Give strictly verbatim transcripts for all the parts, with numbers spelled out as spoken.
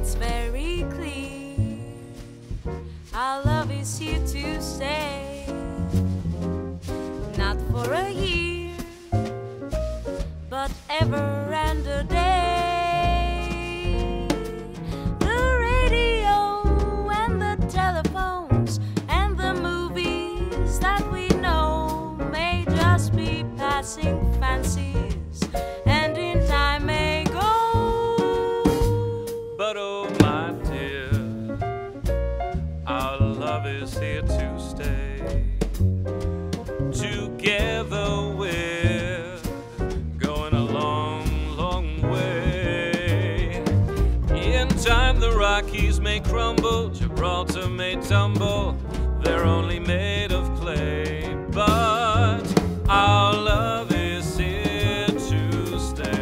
it's very clear our love is here to stay, not for a year, but ever and a day. The radio and the telephones and the movies that we know may just be passing fancies, and in time may go. But oh my dear, our love is here to stay. Together we're going a long, long way. In time the Rockies may crumble, Gibraltar may tumble, they're only made of clay, but our love is here to stay.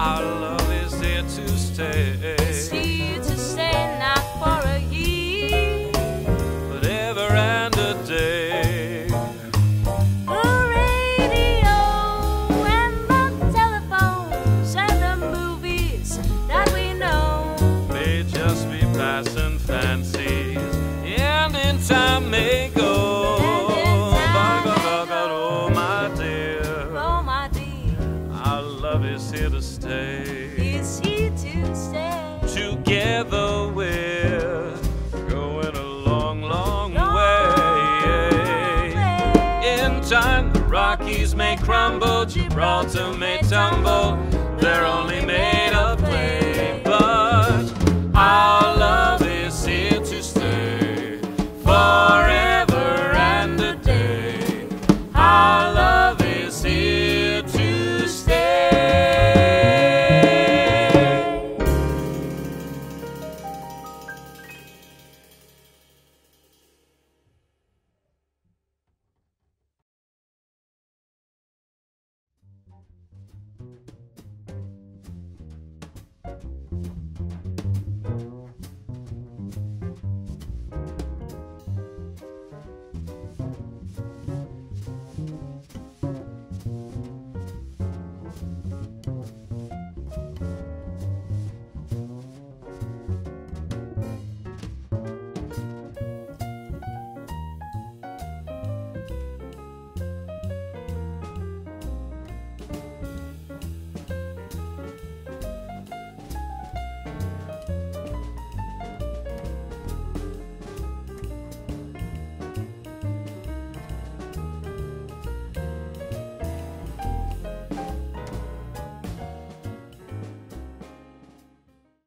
Our love is here to stay. It's here to stay, not for a year, but ever and a day. The radio and the telephones and the movies that we know may just be passing fancies, and in time may go. Is here to stay. Is here to stay. Together we're going a long, long, long way. way. In time, the Rockies may crumble, Gibraltar may tumble. They're only made of clay, but our love is here to stay forever and a day. Our love is here to stay. Thank you.